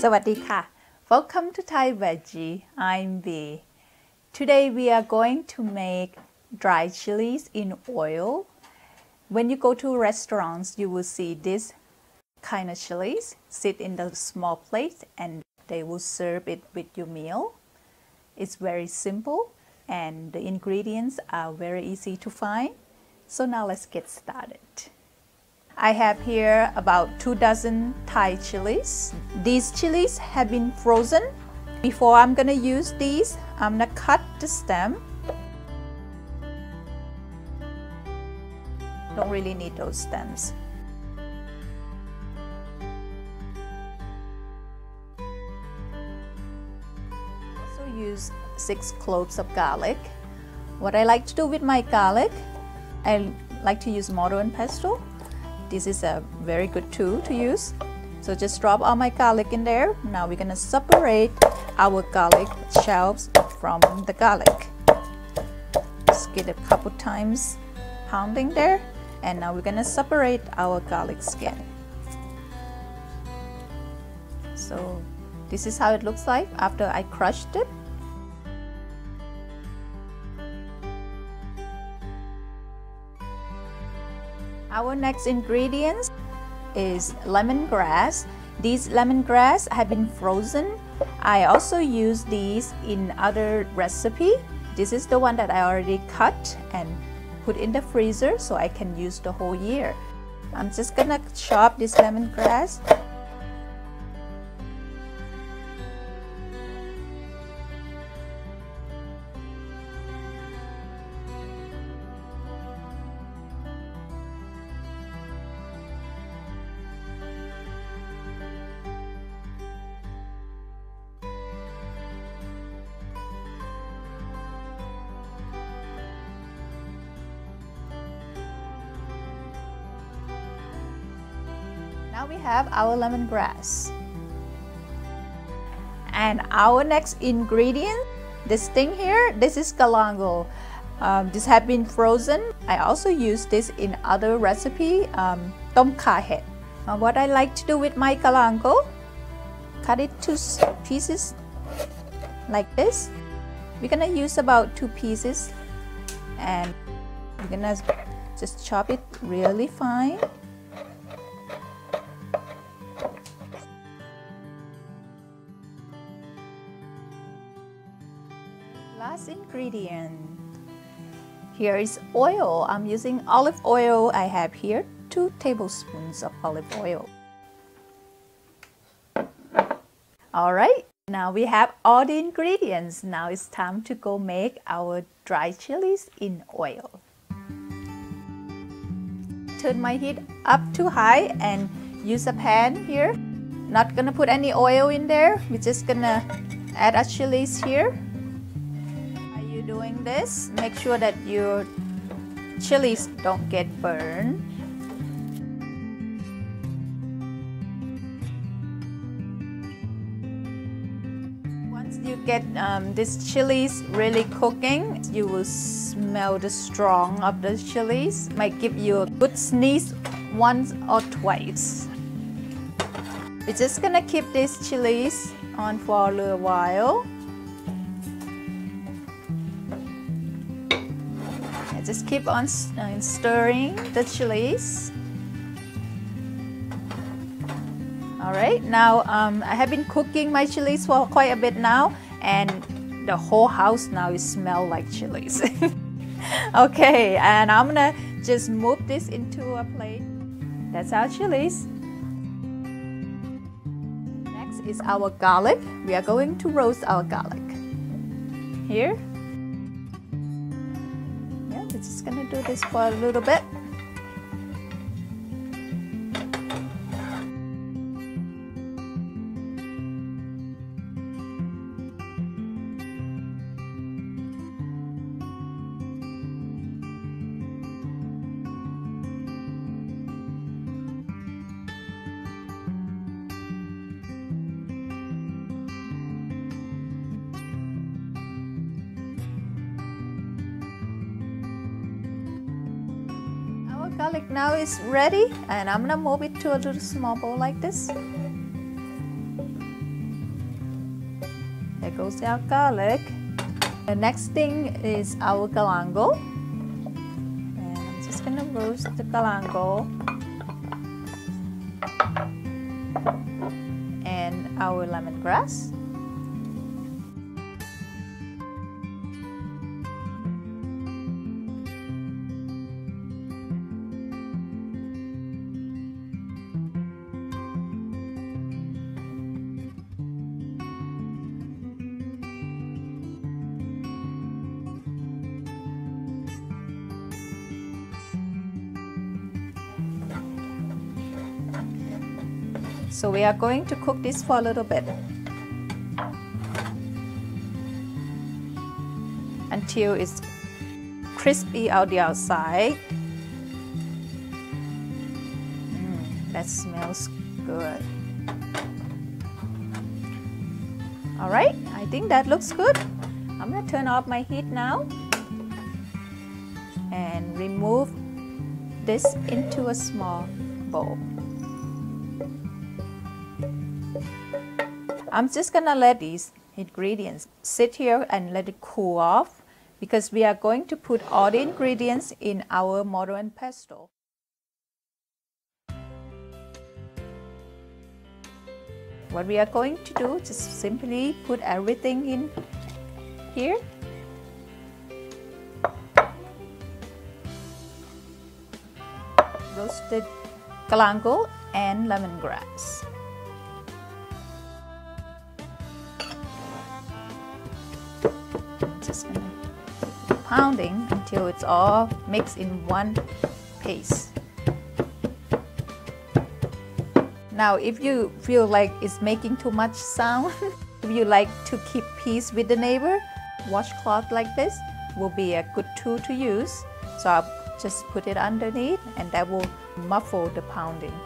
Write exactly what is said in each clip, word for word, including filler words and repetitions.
Sawadikap. Welcome to Thai Veggie. I'm B. Today we are going to make dry chilies in oil. When you go to restaurants, you will see this kind of chilies sit in the small plate and they will serve it with your meal. It's very simple and the ingredients are very easy to find. So now let's get started. I have here about two dozen Thai chilies. These chilies have been frozen. Before I'm gonna use these, I'm gonna cut the stem. Don't really need those stems. Also use six cloves of garlic. What I like to do with my garlic, I like to use mortar and pestle. This is a very good tool to use. So just drop all my garlic in there. Now we're gonna separate our garlic shells from the garlic. Just get a couple times pounding there. And now we're gonna separate our garlic skin. So this is how it looks like after I crushed it. Our next ingredient is lemongrass. These lemongrass have been frozen. I also use these in other recipe. This is the one that I already cut and put in the freezer so I can use the whole year. I'm just gonna chop this lemongrass. Now we have our lemongrass. And our next ingredient, this thing here, this is galangal. Um, this has been frozen. I also use this in other recipe, um, tom kha head. Uh, what I like to do with my galangal, cut it to pieces like this. We're gonna use about two pieces and we're gonna just chop it really fine. Last ingredient, here is oil. I'm using olive oil. I have here two tablespoons of olive oil. All right, now we have all the ingredients. Now it's time to go make our dry chilies in oil. Turn my heat up to high and use a pan here. Not gonna put any oil in there. We're just gonna add our chilies here. Doing this, make sure that your chilies don't get burned. Once you get um, these chilies really cooking, you will smell the strong of the chilies. Might give you a good sneeze once or twice. We're just gonna keep these chilies on for a little while. Just keep on stirring the chilies. All right, now um, I have been cooking my chilies for quite a bit now, and the whole house now is smell like chilies. Okay, and I'm gonna just move this into a plate. That's our chilies. Next is our garlic. We are going to roast our garlic. Here. Just gonna do this for a little bit. Garlic now is ready, and I'm gonna move it to a little small bowl like this. toast our garlic. The next thing is our galangal, and I'm just gonna roast the galangal and our lemongrass. So we are going to cook this for a little bit until it's crispy on the outside. Mm, that smells good. All right, I think that looks good. I'm gonna turn off my heat now and remove this into a small bowl. I'm just gonna let these ingredients sit here and let it cool off, because we are going to put all the ingredients in our model and pesto. What we are going to do, just simply put everything in here. Roasted galangal and lemongrass. Just gonna keep pounding until it's all mixed in one paste. Now, if you feel like it's making too much sound, if you like to keep peace with the neighbor, washcloth like this will be a good tool to use. So I'll just put it underneath, and that will muffle the pounding.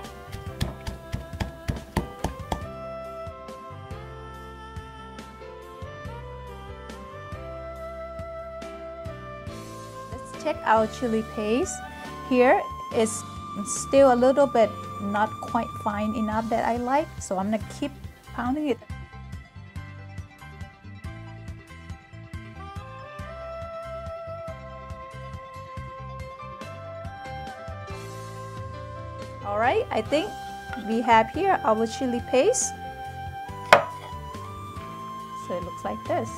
Check our chili paste. Here is still a little bit not quite fine enough that I like, so I'm gonna keep pounding it. All right, I think we have here our chili paste. So it looks like this,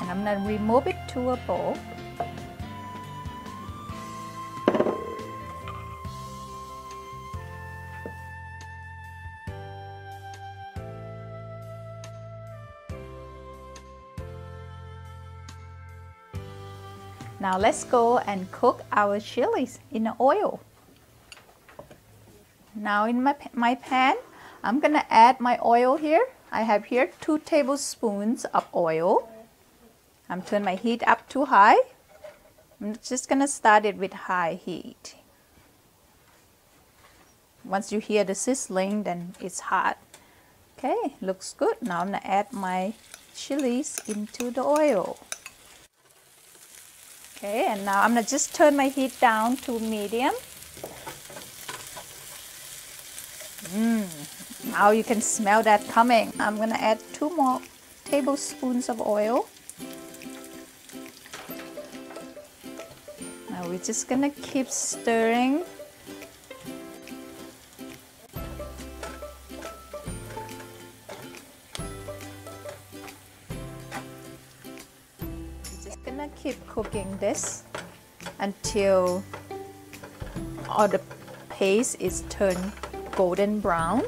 and I'm gonna remove it to a bowl. Now let's go and cook our chilies in the oil. Now in my, my pan, I'm gonna add my oil here. I have here two tablespoons of oil. I'm turning my heat up to high. I'm just gonna start it with high heat. Once you hear the sizzling, then it's hot. Okay, looks good. Now I'm gonna add my chilies into the oil. Okay, and now I'm gonna just turn my heat down to medium. Mm, now you can smell that coming. I'm gonna add two more tablespoons of oil. Now we're just gonna keep stirring. Keep cooking this until all the paste is turned golden brown.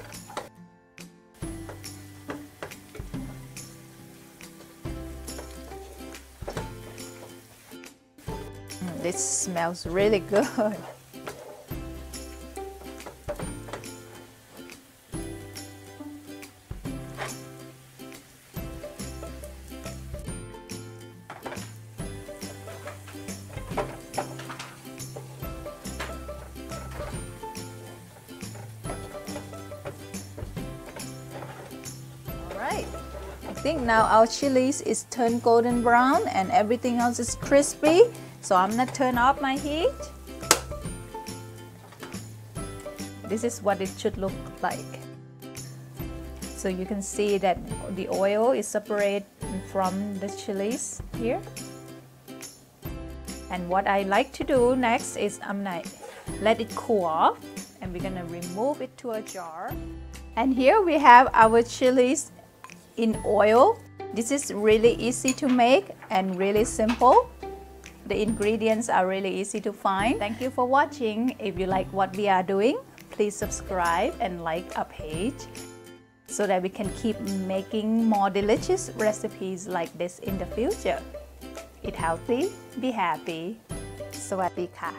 Mm, this smells really good. I think now our chilies is turned golden brown and everything else is crispy, so I'm gonna turn off my heat. This is what it should look like. So you can see that the oil is separated from the chilies here. And what I like to do next is I'm gonna let it cool off, and we're gonna remove it to a jar. And here we have our chilies in oil. This is really easy to make and really simple. The ingredients are really easy to find. Thank you for watching. If you like what we are doing, please subscribe and like our page so that we can keep making more delicious recipes like this in the future. Eat healthy, be happy. Sawadikap.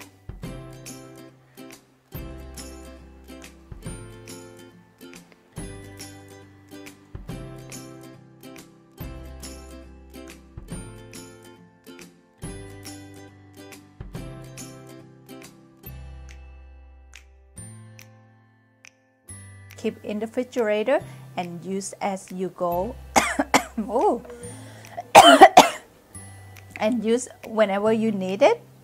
Keep in the refrigerator and use as you go. Oh. And use whenever you need it.